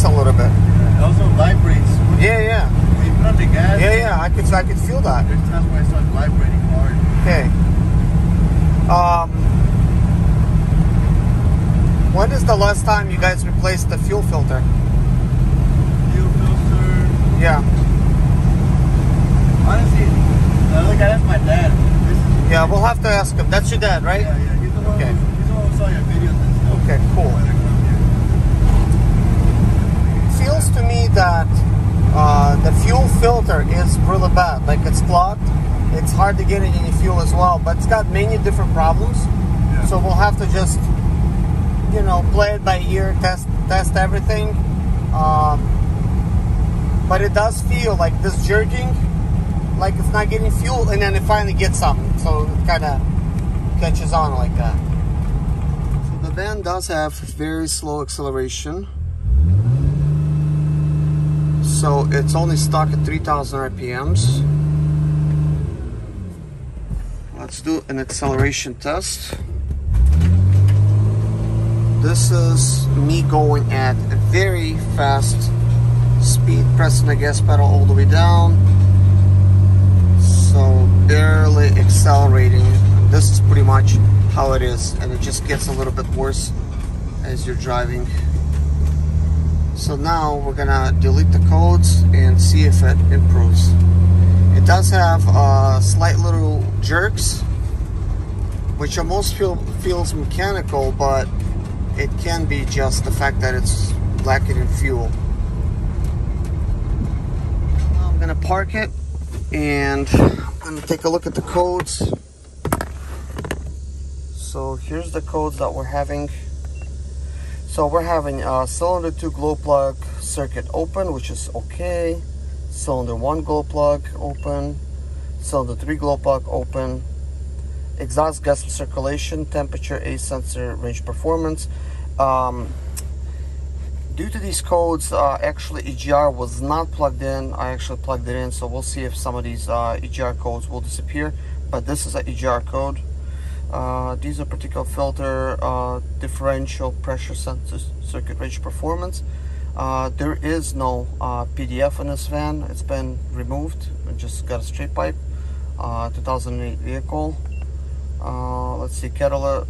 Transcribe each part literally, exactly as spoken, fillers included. breaks a little bit. Yeah, also vibrates. Yeah, yeah. When you put on the gas. Yeah, yeah. I could, I could feel that. There's times when it starts vibrating hard. Okay. Um. When is the last time you guys replaced the fuel filter? Fuel filter. Yeah. Honestly, I think I asked my dad. Yeah, we'll have to ask him. That's your dad, right? Yeah, yeah. He's the one. Okay. Who, he's the one who saw your videos and stuff. Okay, cool. Feels to me that uh, the fuel filter is really bad. Like, it's clogged. It's hard to get any fuel as well, but it's got many different problems. Yeah. So we'll have to just, you know, play it by ear, test test everything. Um, but it does feel like this jerking, like it's not getting fuel, and then it finally gets some. So it kind of catches on like that. So the van does have very slow acceleration. So it's only stuck at three thousand R P Ms. Let's do an acceleration test. This is me going at a very fast speed, pressing the gas pedal all the way down. So barely accelerating. This is pretty much how it is, and it just gets a little bit worse as you're driving. So now we're gonna delete the codes and see if it improves. It does have uh, slight little jerks, which almost feel, feels mechanical, but it can be just the fact that it's lacking in fuel. I'm gonna park it and I'm gonna take a look at the codes. So here's the codes that we're having. So we're having uh, cylinder two glow plug circuit open, which is okay. Cylinder one glow plug open. Cylinder three glow plug open. Exhaust gas circulation, temperature, A C sensor, range performance. Um, due to these codes, uh, actually E G R was not plugged in. I actually plugged it in, so we'll see if some of these uh, E G R codes will disappear. But this is an E G R code. Uh, diesel particulate filter, uh, differential pressure sensor, circuit range performance. Uh, there is no uh, P D F in this van. It's been removed. We just got a straight pipe. Uh, two thousand eight vehicle. Uh, let's see, catalyst,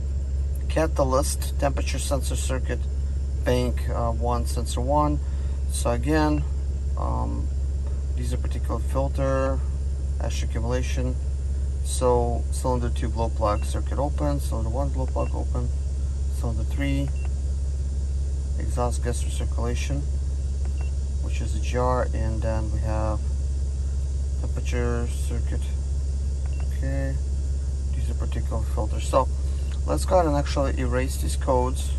catalyst temperature sensor circuit bank uh, one sensor one. So again, um, diesel particulate filter, ash accumulation. So cylinder two glow plug circuit open, cylinder one glow plug open, cylinder three exhaust gas recirculation, which is a jar, and then we have temperature circuit. Okay, these are particulate filters. So let's go ahead and actually erase these codes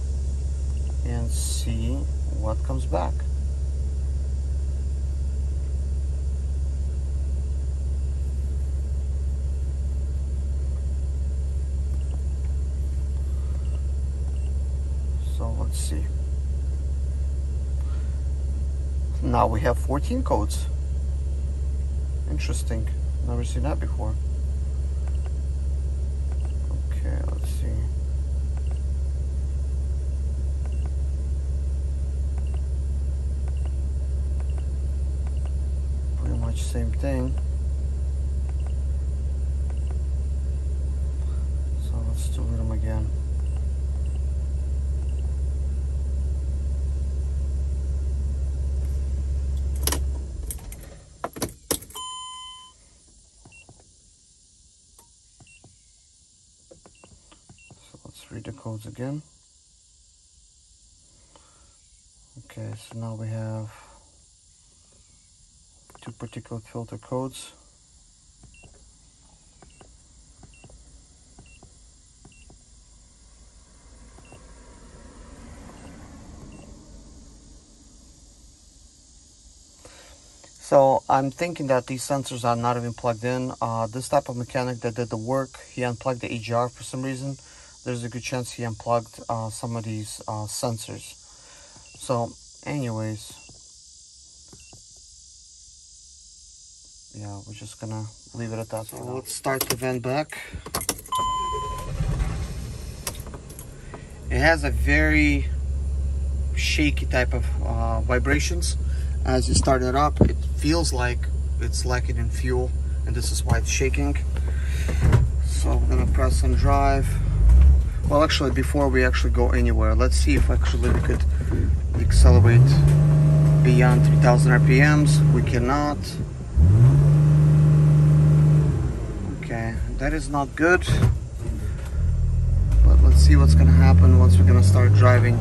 and see what comes back. Let's see. Now we have fourteen codes. Interesting. Never seen that before. Okay, let's see. Pretty much same thing. So let's delete them again. Read the codes again. Okay, so now we have two particulate filter codes. So I'm thinking that these sensors are not even plugged in. Uh, this type of mechanic that did the work, he unplugged the E G R for some reason. There's a good chance he unplugged uh, some of these uh, sensors. So, anyways. Yeah, we're just gonna leave it at that. So let's start the van back. It has a very shaky type of uh, vibrations. As you start it up, it feels like it's lacking in fuel, and this is why it's shaking. So I'm gonna press and drive. Well, actually, before we actually go anywhere, let's see if actually we could accelerate beyond three thousand R P Ms. We cannot. Okay, that is not good. But let's see what's gonna happen once we're gonna start driving.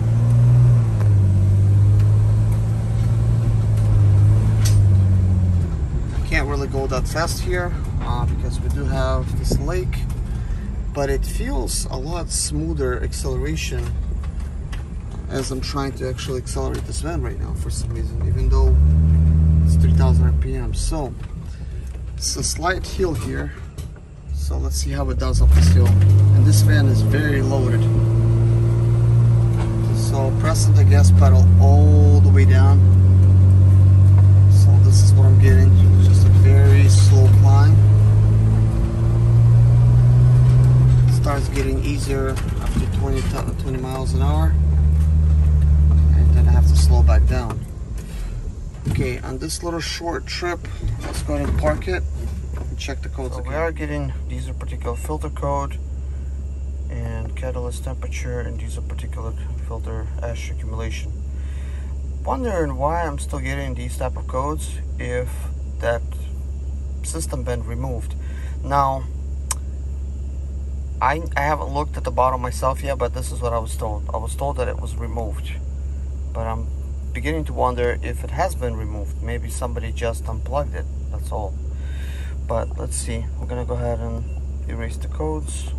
Can't really go that fast here uh, because we do have this lake, but it feels a lot smoother acceleration as I'm trying to actually accelerate this van right now for some reason, even though it's three thousand R P M. So it's a slight hill here, so let's see how it does up this hill. And this van is very loaded, so pressing the gas pedal all the way down. So this is what I'm getting, just a very slow climb. It starts getting easier up to twenty, twenty miles an hour, and then I have to slow back down. Okay, on this little short trip, let's go ahead and park it and check the codes. So we are getting diesel particulate filter code and catalyst temperature and diesel particulate filter ash accumulation. Wondering why I'm still getting these type of codes if that system been removed. Now I, I haven't looked at the bottle myself yet, but this is what I was told. I was told that it was removed, but I'm beginning to wonder if it has been removed. Maybe somebody just unplugged it, that's all. But let's see, we're gonna go ahead and erase the codes.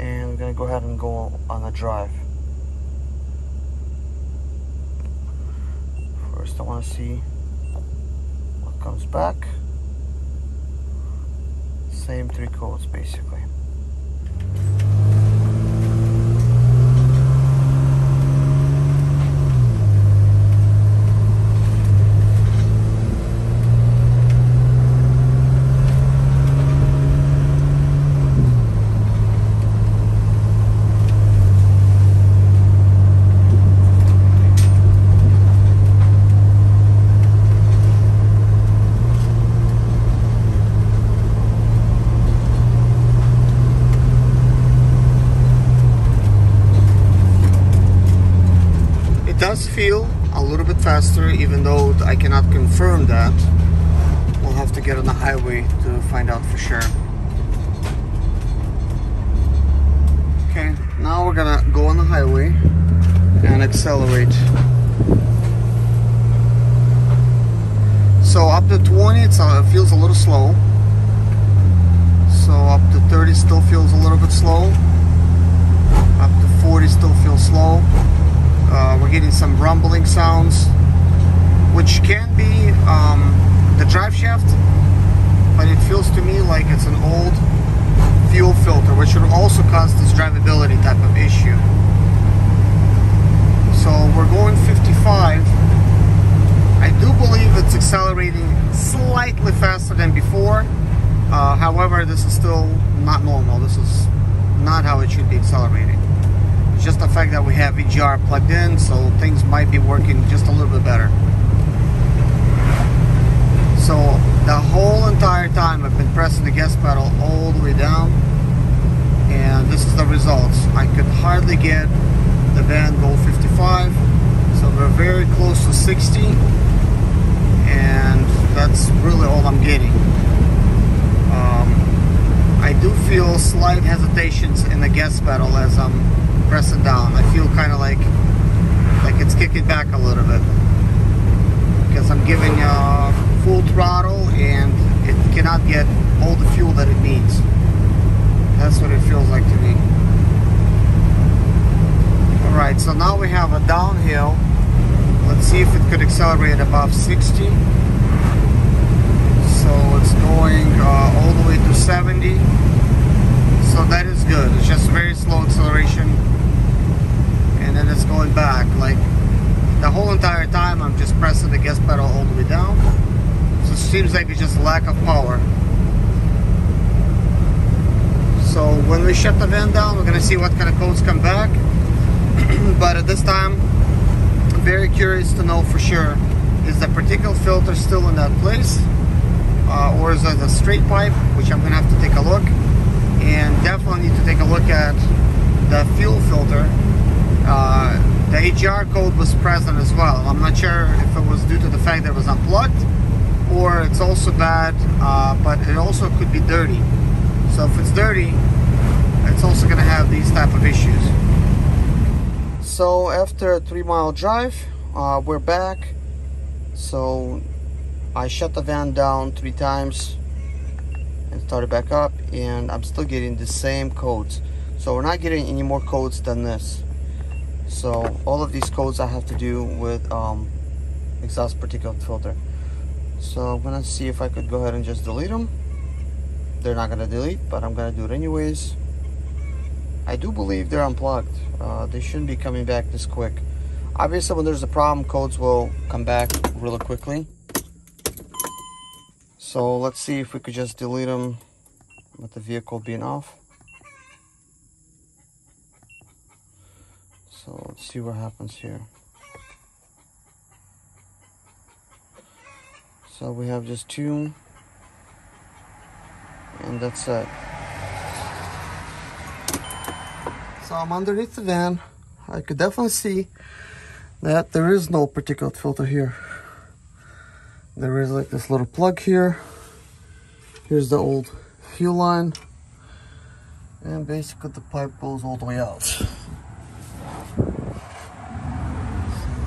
And we're gonna go ahead and go on a drive. First, I want to see what comes back. Same three codes, basically. Feel a little bit faster, even though I cannot confirm that. We'll have to get on the highway to find out for sure. Okay, now we're gonna go on the highway and accelerate. So up to twenty, it's, uh, it feels a little slow. So up to thirty still feels a little bit slow. Up to forty still feels slow. Uh, we're getting some rumbling sounds, which can be um, the drive shaft, but it feels to me like it's an old fuel filter, which would also cause this drivability type of issue. So we're going fifty-five. I do believe it's accelerating slightly faster than before. Uh, however, this is still not normal. This is not how it should be accelerating. Just the fact that we have E G R plugged in, so things might be working just a little bit better. So the whole entire time I've been pressing the gas pedal all the way down, and this is the results. I could hardly get the van go fifty-five, so we're very close to sixty, and that's really all I'm getting. Um, I do feel slight hesitations in the gas pedal as I'm pressing down. I feel kind of like like it's kicking back a little bit because I'm giving uh, full throttle and it cannot get all the fuel that it needs. That's what it feels like to me. Alright, so now we have a downhill. Let's see if it could accelerate above sixty. So it's going uh, all the way to seventy. So that is good. It's just very slow acceleration. And then it's going back. Like the whole entire time I'm just pressing the gas pedal all the way down, so it seems like it's just lack of power. So when we shut the van down, we're gonna see what kind of codes come back. But at this time, I'm very curious to know for sure, is the particulate filter still in that place? Uh, or is it a straight pipe, which I'm gonna have to take a look. And definitely need to take a look at the fuel filter. Uh, the E G R code was present as well. I'm not sure if it was due to the fact that it was unplugged, or it's also bad, uh, but it also could be dirty. So if it's dirty, it's also gonna have these type of issues. So after a three mile drive, uh, we're back. So I shut the van down three times and started back up, and I'm still getting the same codes. So we're not getting any more codes than this. So all of these codes I have to do with um, exhaust particulate filter. So I'm gonna see if I could go ahead and just delete them. They're not gonna delete, but I'm gonna do it anyways. I do believe they're unplugged. Uh, they shouldn't be coming back this quick. Obviously when there's a problem, codes will come back really quickly. So let's see if we could just delete them with the vehicle being off. So let's see what happens here. So we have just two, and that's it. So I'm underneath the van. I could definitely see that there is no particulate filter here. There is like this little plug here. Here's the old fuel line, and basically the pipe goes all the way out. So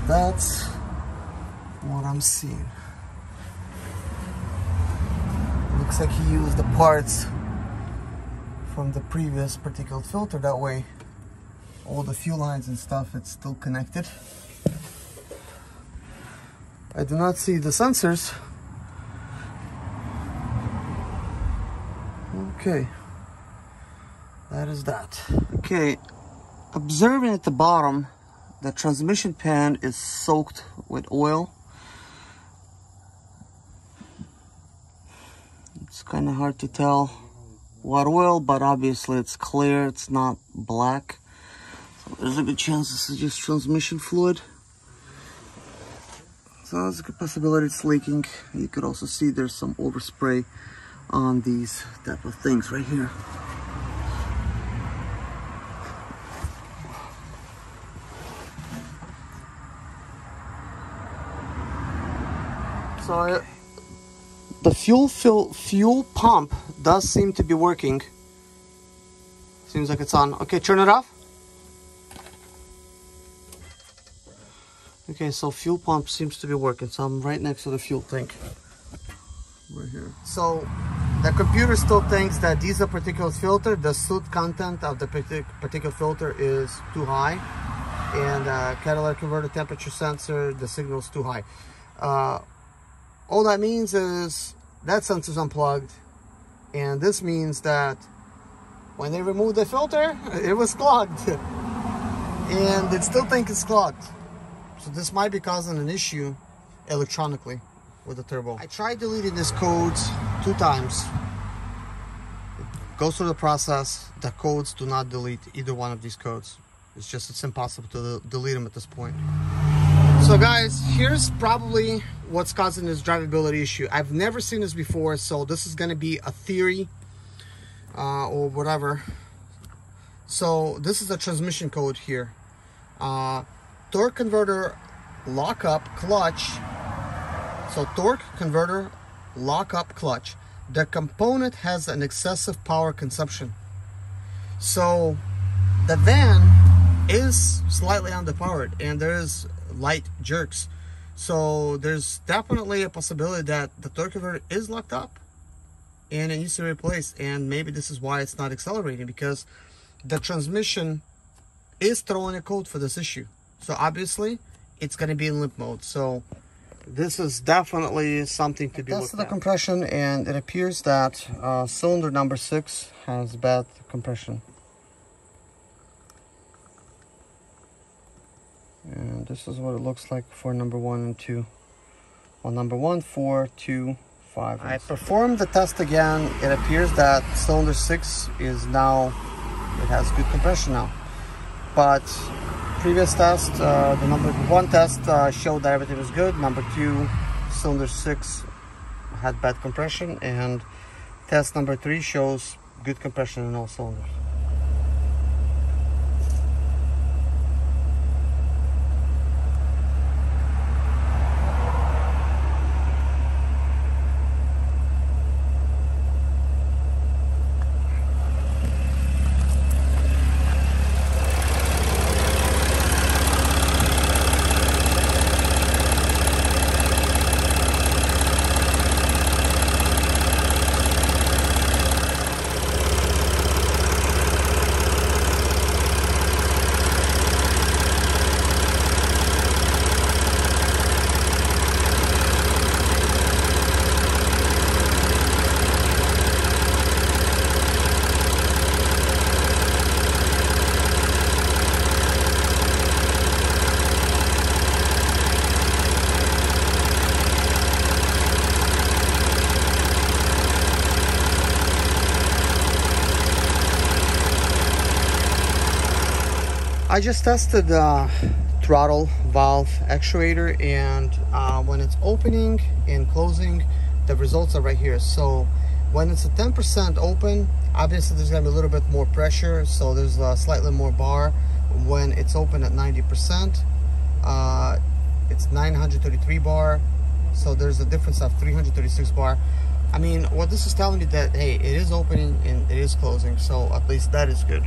that's what I'm seeing. Looks like he used the parts from the previous particulate filter. That way, all the fuel lines and stuff, it's still connected. I do not see the sensors. Okay, that is that. Okay, observing at the bottom, the transmission pan is soaked with oil. It's kind of hard to tell what oil, but obviously it's clear, it's not black. So there's a good chance this is just transmission fluid. So there's a good possibility it's leaking. You could also see there's some overspray on these type of things right here. So I The fuel fill, fuel pump does seem to be working. Seems like it's on. Okay, turn it off. Okay, so fuel pump seems to be working. So I'm right next to the fuel tank. Right here. So the computer still thinks that diesel particulate filter, the soot content of the particulate filter is too high. And uh, catalytic converter temperature sensor, the signal is too high. Uh, All that means is that sensor's unplugged, and this means that when they removed the filter, it was clogged. And they still think it's clogged. So this might be causing an issue electronically with the turbo. I tried deleting this code two times. It goes through the process. The codes do not delete either one of these codes. It's just, it's impossible to delete them at this point. So guys, here's probably what's causing this drivability issue. I've never seen this before, so this is going to be a theory uh, or whatever. So this is the transmission code here. Uh, torque converter lockup clutch. So torque converter lockup clutch. The component has an excessive power consumption. So the van is slightly underpowered, and there is light jerks. So there's definitely a possibility that the torque converter is locked up and it needs to be replaced, and maybe this is why it's not accelerating, because the transmission is throwing a code for this issue. So obviously it's going to be in limp mode. So this is definitely something to be looked at. That's the compression, and it appears that uh, cylinder number six has bad compression. And this is what it looks like for number one and two. Well, number one, four, two, five. I performed the test again. It appears that cylinder six is now, it has good compression now. But previous test, uh, the number one test uh, showed that everything was good. Number two, cylinder six had bad compression, and test number three shows good compression in all cylinders. I just tested the uh, throttle, valve, actuator, and uh, when it's opening and closing, the results are right here. So when it's at ten percent open, obviously there's gonna be a little bit more pressure, so there's uh, slightly more bar. When it's open at ninety percent, uh, it's nine hundred thirty-three bar, so there's a difference of three hundred thirty-six bar. I mean, what this is telling you that, hey, it is opening and it is closing, so at least that is good.